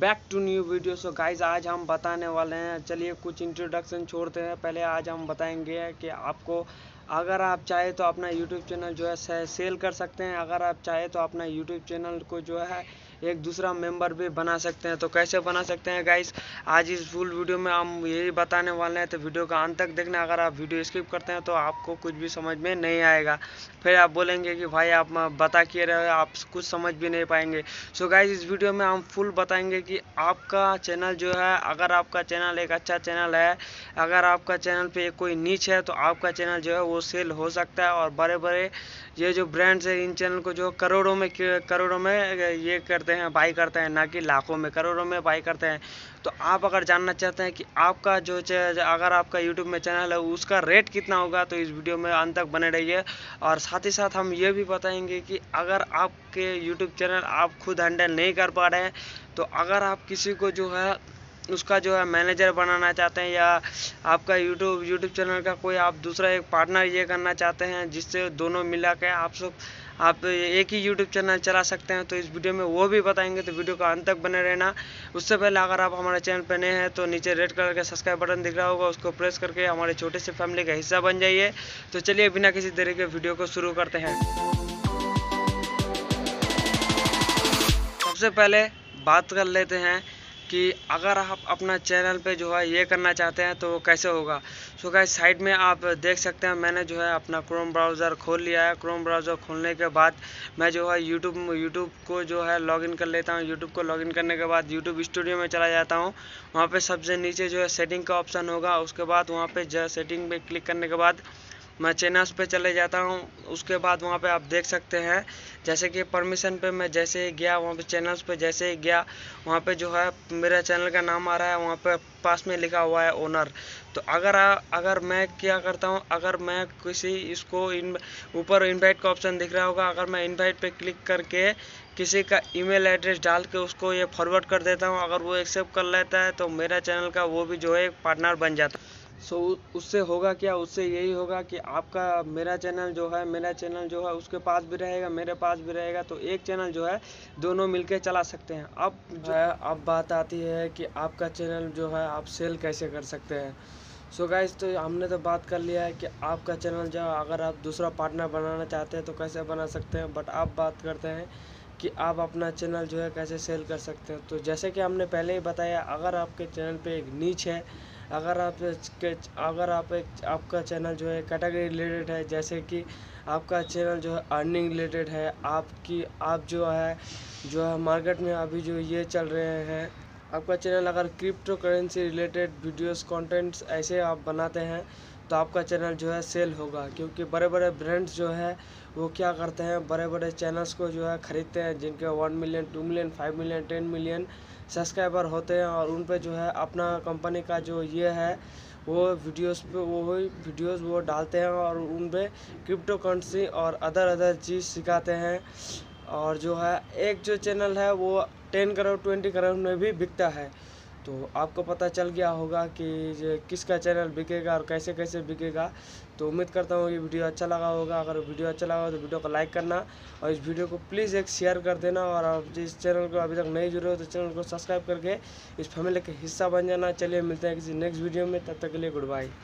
Back to new video. So guys आज हम बताने वाले हैं, चलिए कुछ इंट्रोडक्शन छोड़ते हैं। पहले आज हम बताएंगे कि आपको अगर आप चाहे तो अपना YouTube चैनल जो है सेल कर सकते हैं। अगर आप चाहे तो अपना YouTube चैनल को जो है एक दूसरा मेंबर भी बना सकते हैं। तो कैसे बना सकते हैं गाइज, आज इस फुल वीडियो में हम यही बताने वाले हैं। तो वीडियो का अंत तक देखना। अगर आप वीडियो स्किप करते हैं तो आपको कुछ भी समझ में नहीं आएगा, फिर आप बोलेंगे कि भाई आप बता किए रहे हो, आप कुछ समझ भी नहीं पाएंगे। सो गाइज इस वीडियो में हम फुल बताएंगे कि आपका चैनल जो है, अगर आपका चैनल एक अच्छा चैनल है, अगर आपका चैनल पर कोई नीच है तो आपका चैनल जो है वो सेल हो सकता है। और बड़े बड़े ये जो ब्रांड्स हैं इन चैनल को जो करोड़ों में ये करते हैं, बाई करते हैं, ना कि लाखों में, करोड़ों में बाई करते हैं। तो आप अगर जानना चाहते हैं कि आपका जो अगर आपका YouTube में चैनल है उसका रेट कितना होगा, तो इस वीडियो में अंत तक बने रहिए। और साथ ही साथ हम ये भी बताएंगे कि अगर आपके YouTube चैनल आप खुद हैंडल नहीं कर पा रहे हैं, तो अगर आप किसी को जो है उसका जो है मैनेजर बनाना चाहते हैं, या आपका यूट्यूब चैनल का कोई आप दूसरा एक पार्टनर ये करना चाहते हैं जिससे दोनों मिला के आप एक ही यूट्यूब चैनल चला सकते हैं, तो इस वीडियो में वो भी बताएंगे। तो वीडियो का अंत तक बने रहना। उससे पहले अगर आप हमारे चैनल पर नए हैं तो नीचे रेड कलर का सब्सक्राइब बटन दिख रहा होगा, उसको प्रेस करके हमारे छोटे से फैमिली का हिस्सा बन जाइए। तो चलिए बिना किसी देरी के वीडियो को शुरू करते हैं। सबसे पहले बात कर लेते हैं कि अगर आप अपना चैनल पे जो है ये करना चाहते हैं तो कैसे होगा। सो गाइस साइड में आप देख सकते हैं, मैंने जो है अपना क्रोम ब्राउज़र खोल लिया है। क्रोम ब्राउज़र खोलने के बाद मैं जो है यूट्यूब को जो है लॉगिन कर लेता हूँ। यूट्यूब को लॉगिन करने के बाद यूट्यूब स्टूडियो में चला जाता हूँ। वहाँ पे सबसे नीचे जो है सेटिंग का ऑप्शन होगा, उसके बाद वहाँ पर जो सेटिंग पर क्लिक करने के बाद मैं चैनल्स पे चले जाता हूँ। उसके बाद वहाँ पे आप देख सकते हैं, जैसे कि परमिशन पे मैं जैसे ही गया, वहाँ पे चैनल्स पे जैसे ही गया, वहाँ पे जो है मेरा चैनल का नाम आ रहा है, वहाँ पे पास में लिखा हुआ है ओनर। तो अगर मैं क्या करता हूँ, अगर मैं किसी इसको ऊपर इन्वाइट का ऑप्शन दिख रहा होगा, अगर मैं इन्वाइट पे क्लिक करके किसी का ईमेल एड्रेस डाल के उसको ये फॉरवर्ड कर देता हूँ, अगर वो एक्सेप्ट कर लेता है तो मेरा चैनल का वो भी जो है एक पार्टनर बन जाता है। उससे होगा क्या, उससे यही होगा कि आपका मेरा चैनल जो है उसके पास भी रहेगा, मेरे पास भी रहेगा। तो एक चैनल जो है दोनों मिलके चला सकते हैं। अब बात आती है कि आपका चैनल जो है आप सेल कैसे कर सकते हैं। सो गाइस तो हमने तो बात कर लिया है कि आपका चैनल जो अगर आप दूसरा पार्टनर बनाना चाहते हैं तो कैसे बना सकते हैं। बट आप बात करते हैं कि आप अपना चैनल जो है कैसे सेल कर सकते हैं। तो जैसे कि हमने पहले ही बताया, अगर आपके चैनल पर एक नीच है, आपका चैनल जो है कैटेगरी रिलेटेड है, जैसे कि आपका चैनल जो है अर्निंग रिलेटेड है, आप जो है मार्केट में अभी जो ये चल रहे हैं, आपका चैनल अगर crypto currency related videos contents ऐसे आप बनाते हैं तो आपका चैनल जो है सेल होगा। क्योंकि बड़े बड़े ब्रांड्स जो है वो क्या करते हैं, बड़े बड़े चैनल्स को जो है ख़रीदते हैं जिनके 1 million, 2 million, 5 million, 10 million subscriber होते हैं, और उन पे जो है अपना कंपनी का जो ये है वो वीडियोस वो डालते हैं, और उन पे क्रिप्टो करेंसी और अदर चीज़ सिखाते हैं। और जो है एक जो चैनल है वो 10 करोड़, 20 करोड़ में भी बिकता है। तो आपको पता चल गया होगा कि किसका चैनल बिकेगा और कैसे कैसे बिकेगा। तो उम्मीद करता हूँ ये वीडियो अच्छा लगा होगा। अगर वीडियो अच्छा लगा हो तो वीडियो को लाइक करना, और इस वीडियो को प्लीज़ एक शेयर कर देना। और आप जिस चैनल को अभी तक नहीं जुड़े हो तो चैनल को सब्सक्राइब करके इस फैमिली का हिस्सा बन जाना। चलिए मिलते हैं किसी नेक्स्ट वीडियो में, तब तक के लिए गुड बाय।